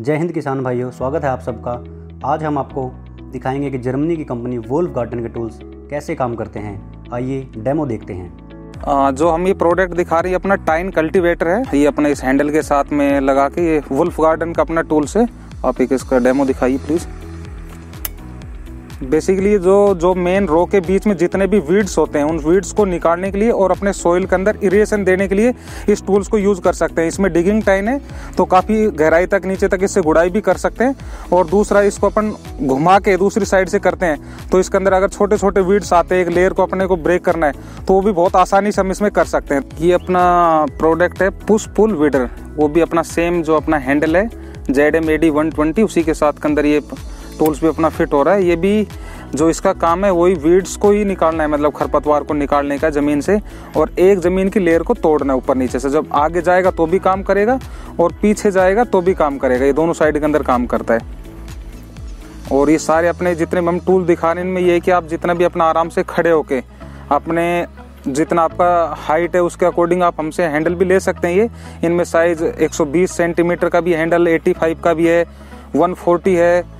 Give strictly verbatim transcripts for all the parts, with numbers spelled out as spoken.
जय हिंद किसान भाइयों, स्वागत है आप सबका। आज हम आपको दिखाएंगे कि जर्मनी की कंपनी वोल्फ गार्टन के टूल्स कैसे काम करते हैं। आइए डेमो देखते हैं। आ, जो हम ये प्रोडक्ट दिखा रहे हैं अपना टाइन कल्टीवेटर है, ये अपने इस हैंडल के साथ में लगा के ये वोल्फ गार्टन का अपना टूल्स है। आप एक इसका डेमो दिखाइए प्लीज़। बेसिकली जो जो मेन रो के बीच में जितने भी वीड्स होते हैं उन वीड्स को निकालने के लिए और अपने सोइल के अंदर इरेशन देने के लिए इस टूल्स को यूज़ कर सकते हैं। इसमें डिगिंग टाइन है तो काफ़ी गहराई तक नीचे तक इससे गुड़ाई भी कर सकते हैं। और दूसरा, इसको अपन घुमा के दूसरी साइड से करते हैं तो इसके अंदर अगर छोटे छोटे वीड्स आते हैं, एक लेयर को अपने को ब्रेक करना है तो वो भी बहुत आसानी से हम इसमें कर सकते हैं। ये अपना प्रोडक्ट है पुश पुल वीडर, वो भी अपना सेम जो अपना हैंडल है Z M A D one twenty, उसी के साथ के अंदर ये टूल्स भी अपना फिट हो रहा है। ये भी जो इसका काम है वही वीड्स को ही निकालना है, मतलब खरपतवार को निकालने का ज़मीन से, और एक ज़मीन की लेयर को तोड़ना है ऊपर नीचे से। जब आगे जाएगा तो भी काम करेगा और पीछे जाएगा तो भी काम करेगा, ये दोनों साइड के अंदर काम करता है। और ये सारे अपने जितने हम टूल दिखा रहे हैं इनमें ये है कि आप जितना भी अपना आराम से खड़े होके अपने जितना आपका हाइट है उसके अकॉर्डिंग आप हमसे हैंडल भी ले सकते हैं। ये इनमें साइज़ एक सौ बीस सेंटीमीटर का भी हैंडल, एट्टी फाइव का भी है, वन फोर्टी है,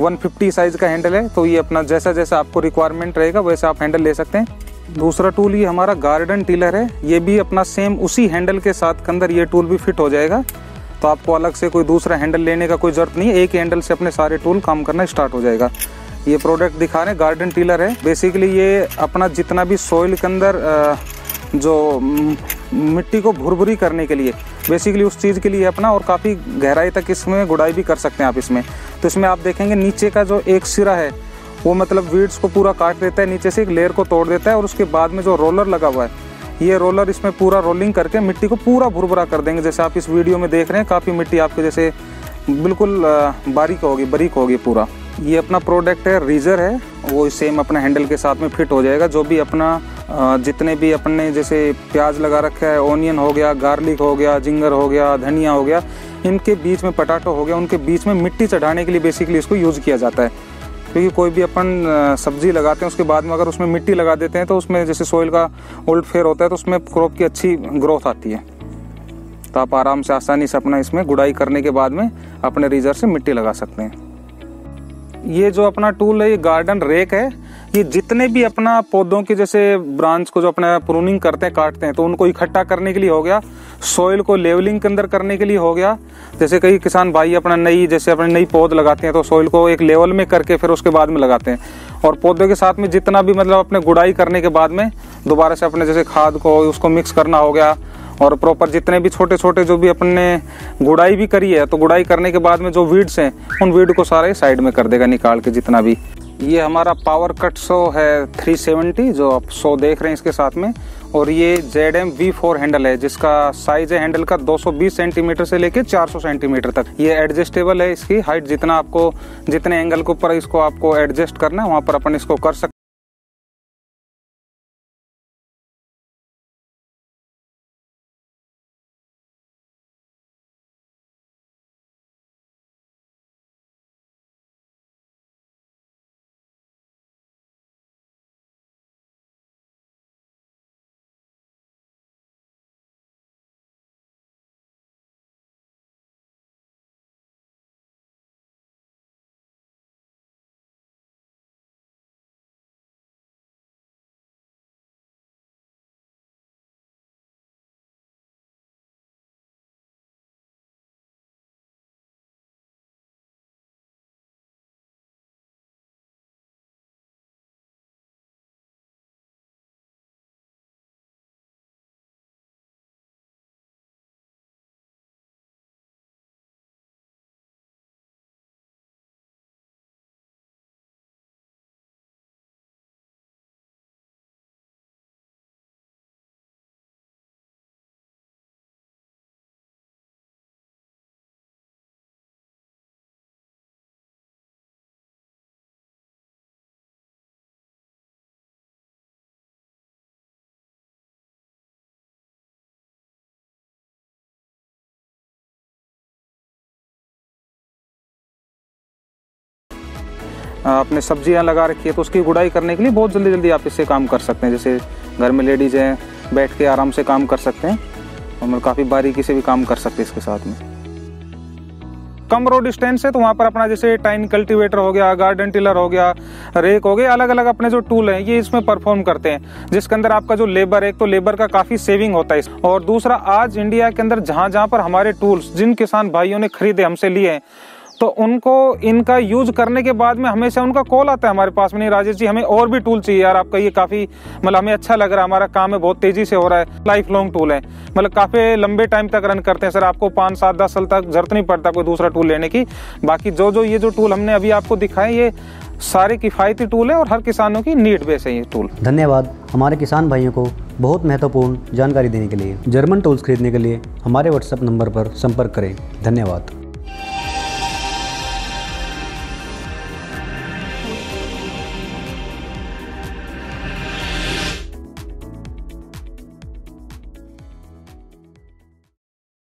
वन फिफ्टी साइज़ का हैंडल है। तो ये अपना जैसा जैसा आपको रिक्वायरमेंट रहेगा वैसे आप हैंडल ले सकते हैं। दूसरा टूल ये हमारा गार्डन टीलर है, ये भी अपना सेम उसी हैंडल के साथ के अंदर ये टूल भी फिट हो जाएगा। तो आपको अलग से कोई दूसरा हैंडल लेने का कोई ज़रूरत नहीं है, एक ही हैंडल से अपने सारे टूल काम करना स्टार्ट हो जाएगा। ये प्रोडक्ट दिखा रहे हैं गार्डन टीलर है। बेसिकली ये अपना जितना भी सॉइल के अंदर जो मिट्टी को भुरभुरी करने के लिए बेसिकली उस चीज़ के लिए अपना, और काफ़ी गहराई तक इसमें गुड़ाई भी कर सकते हैं आप इसमें। तो इसमें आप देखेंगे नीचे का जो एक सिरा है वो मतलब वीड्स को पूरा काट देता है, नीचे से एक लेयर को तोड़ देता है। और उसके बाद में जो रोलर लगा हुआ है ये रोलर इसमें पूरा रोलिंग करके मिट्टी को पूरा भुरभुरा कर देंगे। जैसे आप इस वीडियो में देख रहे हैं काफ़ी मिट्टी आपके जैसे बिल्कुल बारीक होगी बारीक होगी पूरा। ये अपना प्रोडक्ट है रीजर है, वो सेम अपना हैंडल के साथ में फिट हो जाएगा। जो भी अपना जितने भी अपने जैसे प्याज लगा रखा है, ऑनियन हो गया, गार्लिक हो गया, जिंगर हो गया, धनिया हो गया, इनके बीच में पटाटो हो गया, उनके बीच में मिट्टी चढ़ाने के लिए बेसिकली इसको यूज़ किया जाता है। क्योंकि कोई भी अपन सब्जी लगाते हैं उसके बाद में अगर उसमें मिट्टी लगा देते हैं तो उसमें जैसे सोइल का ओल्ड फेयर होता है तो उसमें क्रॉप की अच्छी ग्रोथ आती है। तो आप आराम से आसानी से अपना इसमें गुड़ाई करने के बाद में अपने रीजर से मिट्टी लगा सकते हैं। ये जो अपना टूल है ये गार्डन रेक है, ये जितने भी अपना पौधों के जैसे ब्रांच को जो अपना प्रूनिंग करते हैं काटते हैं तो उनको इकट्ठा करने के लिए हो गया, सॉइल को लेवलिंग के अंदर करने के लिए हो गया। जैसे कई किसान भाई अपना नई जैसे अपने नई पौध लगाते हैं तो सॉइल को एक लेवल में करके फिर उसके बाद में लगाते हैं। और पौधों के साथ में जितना भी मतलब अपने गुड़ाई करने के बाद में दोबारा से अपने जैसे खाद को उसको मिक्स करना हो गया, और प्रॉपर जितने भी छोटे छोटे जो भी अपने गुड़ाई भी करी है तो गुड़ाई करने के बाद में जो वीड्स हैं उन वीड को सारे साइड में कर देगा निकाल के जितना भी। ये हमारा पावर कट शो है थ्री सेवेंटी, जो आप शो देख रहे हैं इसके साथ में। और ये Z M V four handle है जिसका साइज़ है हैंडल का दो सौ बीस सेंटीमीटर से लेके चार सौ सेंटीमीटर तक। ये एडजस्टेबल है, इसकी हाइट जितना आपको जितने एंगल के ऊपर इसको आपको एडजस्ट करना है वहाँ पर अपन इसको कर सकते। आपने सब्जियां लगा रखी है तो उसकी गुड़ाई करने के लिए बहुत जल्दी जल्दी आप इससे काम कर सकते हैं। जैसे घर में लेडीज़ हैं बैठ के आराम से काम कर सकते हैं और काफ़ी बारीकी से भी काम कर सकते हैं इसके साथ में। कम रोड डिस्टेंस है तो वहाँ पर अपना जैसे टाइन कल्टीवेटर हो गया, गार्डन टिलर हो गया, रेक हो गया, अलग अलग अपने जो टूल हैं ये इसमें परफॉर्म करते हैं, जिसके अंदर आपका जो लेबर है तो लेबर का काफ़ी सेविंग होता है। और दूसरा आज इंडिया के अंदर जहाँ जहाँ पर हमारे टूल्स जिन किसान भाइयों ने खरीदे हमसे लिए हैं तो उनको इनका यूज करने के बाद में हमेशा उनका कॉल आता है हमारे पास में, नहीं राजेश जी हमें और भी टूल चाहिए यार, आपका ये काफ़ी मतलब हमें अच्छा लग रहा है, हमारा काम है बहुत तेज़ी से हो रहा है, लाइफ लॉन्ग टूल है, मतलब काफ़ी लंबे टाइम तक रन करते हैं सर, आपको पाँच सात दस साल तक जरूरत नहीं पड़ता कोई दूसरा टूल लेने की। बाकी जो जो ये जो टूल हमने अभी आपको दिखाए ये सारे किफ़ायती टूल है और हर किसानों की नीड बेस है ये टूल। धन्यवाद हमारे किसान भाइयों को बहुत महत्वपूर्ण जानकारी देने के लिए। जर्मन टूल्स खरीदने के लिए हमारे व्हाट्सएप नंबर पर संपर्क करें। धन्यवाद।